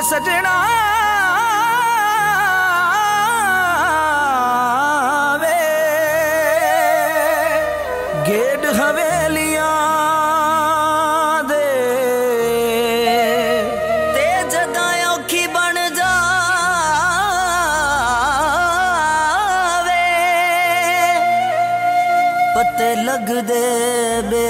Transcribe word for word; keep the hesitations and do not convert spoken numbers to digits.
वे सजना वे गेट हवेलिया दे ते जदा औखी बन जावे पत्ते लग दे बे